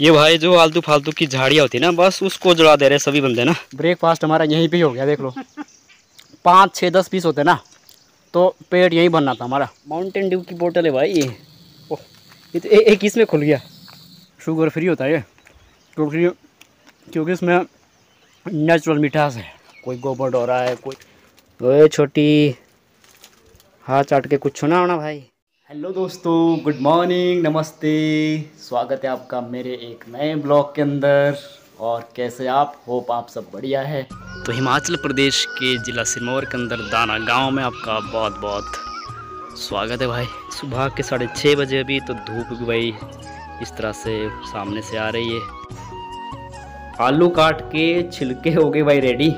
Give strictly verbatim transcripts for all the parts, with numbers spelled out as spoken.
ये भाई जो आलतू फालतू की झाड़ियाँ होती ना, बस उसको जला दे रहे सभी बंदे ना। ब्रेकफास्ट हमारा यहीं पे हो गया, देख लो पाँच छः दस पीस होते ना, तो पेट यहीं भरना था हमारा। माउंटेन ड्यू की बोतल है भाई ये, ओह ये तो एक इसमें खुल गया। शुगर फ्री होता है ये क्योंकि क्योंकि इसमें नेचुरल मिठास है। कोई गोबर डोरा है, कोई वो छोटी हाथ चाट के कुछ ना होना भाई। हेलो दोस्तों, गुड मॉर्निंग, नमस्ते, स्वागत है आपका मेरे एक नए ब्लॉग के अंदर। और कैसे आप, होप आप सब बढ़िया है। तो हिमाचल प्रदेश के ज़िला सिरमौर के अंदर दाना गांव में आपका बहुत बहुत स्वागत है भाई। सुबह के साढ़े छः बजे अभी तो धूप भी भाई इस तरह से सामने से आ रही है। आलू काट के छिलके हो गए भाई रेडी।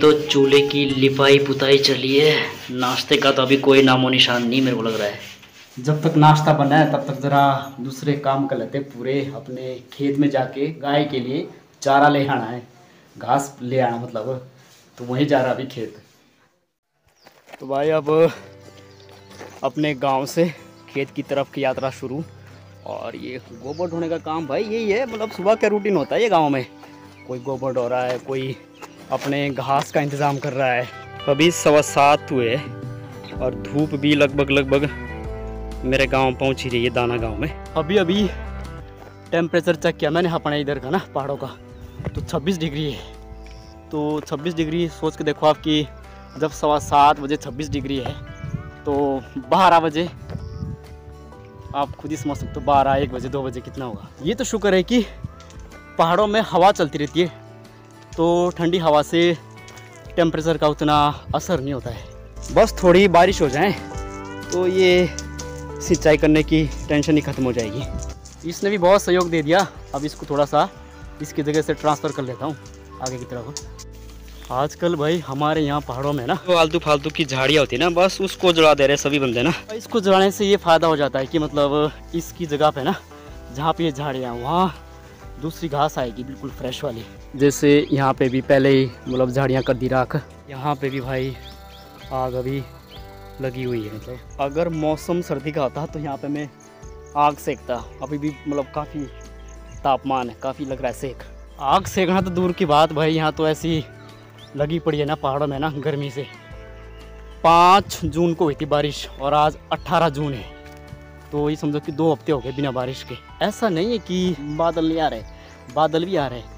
तो चूल्हे की लिपाई पुताई चली है, नाश्ते का तो अभी कोई नामो निशान नहीं मेरे को लग रहा है। जब तक नाश्ता बना है तब तक जरा दूसरे काम कर लेते पूरे। अपने खेत में जाके गाय के लिए चारा ले आना है, घास ले आना मतलब, तो वहीं जा रहा अभी खेत। तो भाई अब अपने गांव से खेत की तरफ की यात्रा शुरू। और ये गोबर ढोने का काम भाई यही है, मतलब सुबह का रूटीन होता है ये गाँव में। कोई गोबर ढो रहा है, कोई अपने घास का इंतज़ाम कर रहा है। अभी सवा सात हुए और धूप भी लगभग लगभग मेरे गांव पहुंच ही रही है, दाना गांव में। अभी अभी टेम्परेचर चेक किया मैंने अपने इधर का ना, पहाड़ों का, तो छब्बीस डिग्री है। तो छब्बीस डिग्री सोच के देखो आप कि जब सवा सात बजे छब्बीस डिग्री है तो बारह बजे आप खुद ही समझ सकते हो, बारह एक बजे दो बजे कितना होगा। ये तो शुक्र है कि पहाड़ों में हवा चलती रहती है, तो ठंडी हवा से टेम्परेचर का उतना असर नहीं होता है। बस थोड़ी बारिश हो जाए तो ये सिंचाई करने की टेंशन ही ख़त्म हो जाएगी। इसने भी बहुत सहयोग दे दिया। अब इसको थोड़ा सा इसकी जगह से ट्रांसफ़र कर लेता हूँ आगे की तरफ। आजकल भाई हमारे यहाँ पहाड़ों में ना तो आलतू फालतू की झाड़ियाँ होती ना, बस उसको जला दे रहे सभी बंदे ना। इसको जलाने से ये फ़ायदा हो जाता है कि मतलब इसकी जगह पर ना, जहाँ पर ये झाड़ियाँ, वहाँ दूसरी घास आएगी बिल्कुल फ्रेश वाली। जैसे यहाँ पे भी पहले ही मतलब झाड़ियाँ कर दी राख, यहाँ पे भी भाई आग अभी लगी हुई है। मतलब अगर मौसम सर्दी का होता तो यहाँ पे मैं आग सेकता। अभी भी मतलब काफ़ी तापमान है, काफ़ी लग रहा है सेक। आग सेकना तो दूर की बात भाई, यहाँ तो ऐसी लगी पड़ी है ना पहाड़ों में ना गर्मी से। पाँच जून को हुई थी बारिश और आज अट्ठारह जून है, तो ये समझो कि दो हफ्ते हो गए बिना बारिश के। ऐसा नहीं है कि बादल नहीं आ रहे, बादल भी आ रहे हैं,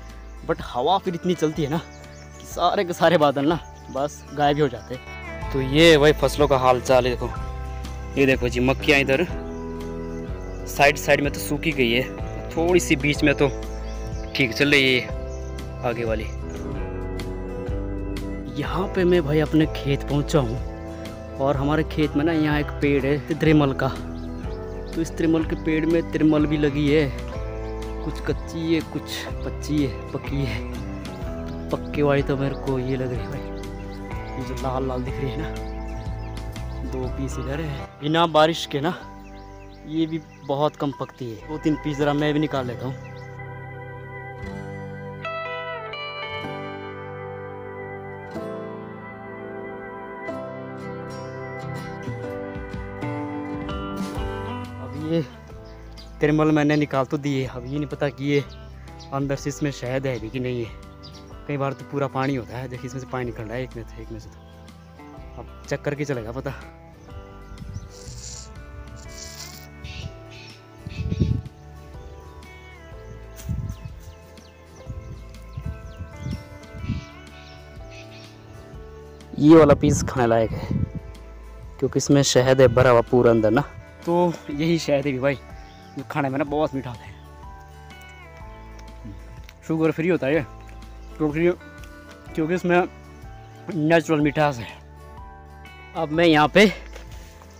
बट हवा फिर इतनी चलती है ना कि सारे के सारे बादल ना बस गायब ही हो जाते हैं। तो ये भाई फसलों का हाल चाल है, देखो ये देखो जी, मक्कियाँ इधर साइड साइड में तो सूखी गई है, थोड़ी सी बीच में तो ठीक चल रही है आगे वाली। यहाँ पर मैं भाई अपने खेत पहुँचा हूँ और हमारे खेत में ना यहाँ एक पेड़ है तिरमल का, तो इस तिरमल के पेड़ में तिरमल भी लगी है। कुछ कच्ची है, कुछ पच्ची है, पकी है। पक्के वाली तो मेरे को ये लग रही है भाई, जो लाल लाल दिख रही है ना। दो पीस इधर है। बिना बारिश के ना ये भी बहुत कम पकती है। दो तीन पीस ज़रा मैं भी निकाल लेता हूँ। ये तिरमल मैंने निकाल तो दिए, अब ये नहीं पता कि ये अंदर से इसमें शहद है भी कि नहीं है। कई बार तो पूरा पानी होता है, देखिए इसमें से पानी निकल रहा है एक में से एक में से, तो अब चेक करके चलेगा पता। ये वाला पीस खाने लायक है क्योंकि इसमें शहद है भरा हुआ पूरा अंदर ना, तो यही शहद है भी भाई जो खाने में ना बहुत मीठा होता है। शुगर फ्री होता है ये क्योंकि क्योंकि इसमें नेचुरल मिठास है। अब मैं यहाँ पे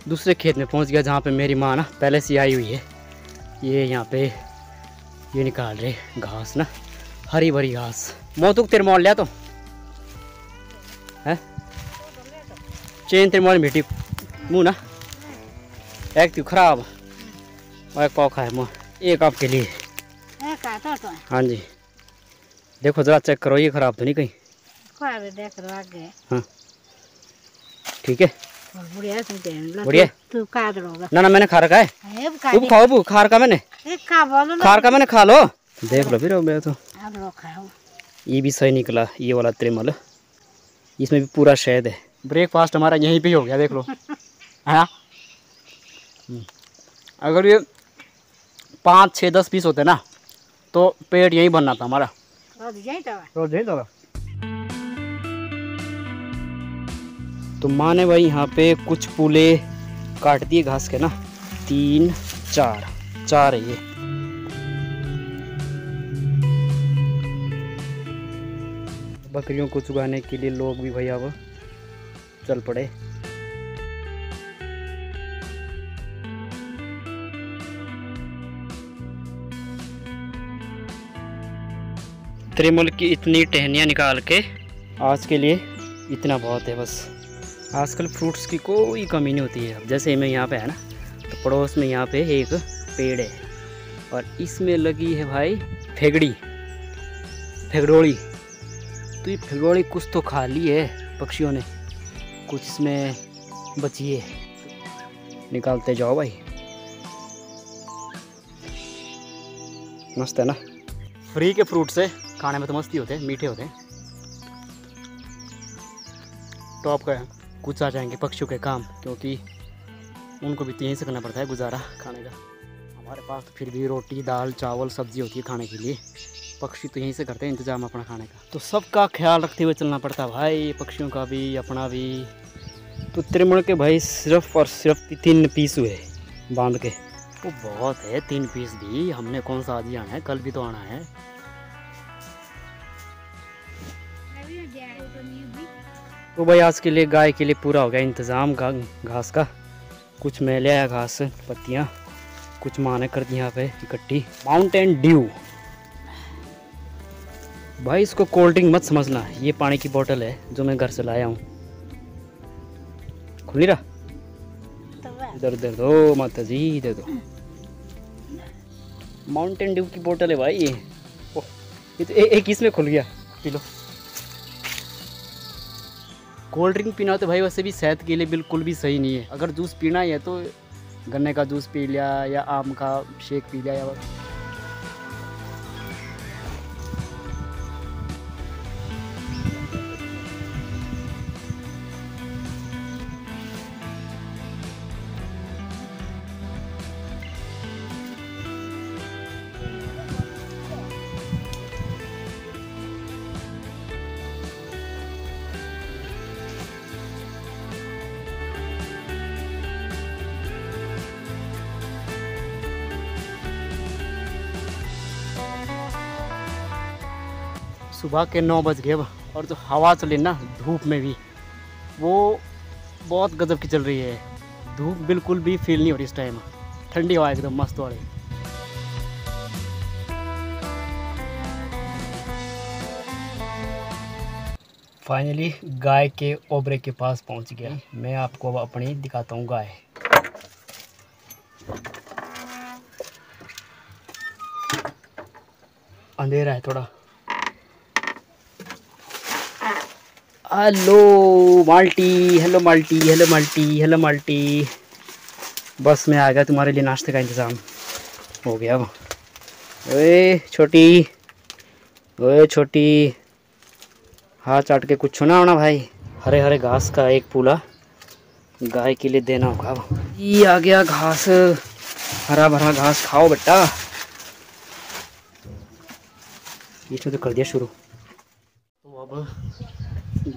दूसरे खेत में पहुँच गया जहाँ पे मेरी माँ ना पहले से आई हुई है। ये यहाँ पे ये निकाल रहे घास ना, हरी भरी घास। मोतुक तिरमौल लिया तो है चेन तिरमौल मिट्टी मुँह ना, एक तो खराब और एक पाव खाए, एक आपके लिए। हाँ जी, देखो जरा चेक करो ये खराब तो नहीं कहीं। देख रहा आगे। हाँ ठीक है, बढ़िया तू खा ना ना मैंने खा रखा है, तुम खाओ बू खार का मैंने खार का मैंने खा लो देख लो फिर मेरा तो ये भी सही निकला ये वाला तिरमल, इसमें भी पूरा शहद है। ब्रेकफास्ट हमारा यहीं पे हो गया देख लो है। अगर ये पाँच छः दस पीस होते ना तो पेट यहीं भरना था हमारा रोज यहीं था। तो माँ ने भाई यहाँ पे कुछ पूले काट दिए घास के ना, तीन चार चार है ये। बकरियों को चुगाने के लिए लोग भी भैया अब चल पड़े। तिरमल की इतनी टहनियाँ निकाल के आज के लिए इतना बहुत है बस। आजकल फ्रूट्स की कोई कमी नहीं होती है। जैसे मैं यहाँ पे है ना तो पड़ोस में यहाँ पे एक पेड़ है और इसमें लगी है भाई फेगड़ी फिगड़ोड़ी। तो ये फिगड़ोड़ी कुछ तो खा ली है पक्षियों ने, कुछ इसमें बची है। निकालते जाओ भाई, मस्त है ना। फ्री के फ्रूट से खाने में तो मस्ती होते हैं, मीठे होते हैं, टॉप का है। कुछ आ जाएंगे पक्षियों के काम क्योंकि उनको भी यहीं से करना पड़ता है गुजारा खाने का। हमारे पास तो फिर भी रोटी दाल चावल सब्जी होती है खाने के लिए, पक्षी तो यहीं से करते हैं इंतज़ाम अपना खाने का। तो सबका ख्याल रखते हुए चलना पड़ता है भाई, पक्षियों का भी अपना भी। तो तिरमल के भाई सिर्फ और सिर्फ तीन पीस हुए बांध के, वो तो बहुत है तीन पीस भी। हमने कौन सा आज ही आना है, कल भी तो आना है। तो भाई आज के लिए गाय के लिए पूरा हो गया इंतज़ाम घास का। कुछ मैं ले आया घास पत्तियाँ, कुछ माने कर दी यहाँ पे इकट्ठी। माउंटेन ड्यू भाई, इसको कोल्ड ड्रिंक मत समझना, ये पानी की बोतल है जो मैं घर से लाया हूँ। खुली रहा, इधर दे दो माता जी, दे दो। माउंटेन ड्यू की बोतल है भाई ये। ओ, ये तो ए, एक इसमें खुल गया, पी लो। कोल्ड ड्रिंक पीना हो तो भाई वैसे भी सेहत के लिए बिल्कुल भी सही नहीं है। अगर जूस पीना ही है तो गन्ने का जूस पी लिया या आम का शेक पी लिया या बस। सुबह के नौ बज गए और जो हवा चली ना धूप में भी, वो बहुत गजब की चल रही है। धूप बिल्कुल भी फील नहीं हो रही इस टाइम, ठंडी हवा एकदम मस्त हो रही। फाइनली गाय के ओबरे के पास पहुंच गया। मैं आपको अब अपनी दिखाता हूँ गाय। अंधेरा है थोड़ा। Hello Malti, hello Malti, hello Malti, hello Malti. बस मैं आ गया, तुम्हारे लिए नाश्ते का इंतज़ाम हो गया। अब ओए छोटी, ओए छोटी, हाथ चाट के कुछ ना होना भाई। हरे हरे घास का एक पूला गाय के लिए देना होगा। अब ये आ गया घास, हरा भरा घास खाओ बेटा। इसने तो कर दिया शुरू। तो अब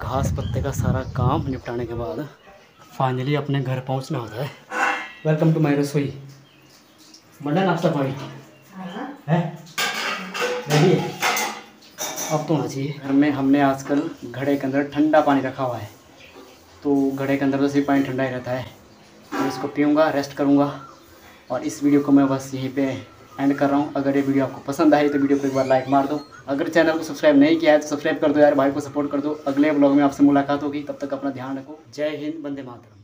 घास पत्ते का सारा काम निपटाने के बाद फाइनली अपने घर पहुंचना होता है। वेलकम टू माय रसोई। मटन नाश्ता पानी है रेडी, अब तो होना चाहिए घर में। हमने आजकल घड़े के अंदर ठंडा पानी रखा हुआ है, तो घड़े के अंदर तो सिर्फ पानी ठंडा ही रहता है। तो इसको पीऊँगा, रेस्ट करूँगा और इस वीडियो को मैं बस यहीं पर एंड कर रहा हूँ। अगर ये वीडियो आपको पसंद आई तो वीडियो को एक बार लाइक मार दो। अगर चैनल को सब्सक्राइब नहीं किया है तो सब्सक्राइब कर दो यार, भाई को सपोर्ट कर दो। अगले ब्लॉग में आपसे मुलाकात होगी, तब तक अपना ध्यान रखो। जय हिंद, वंदे मातरम।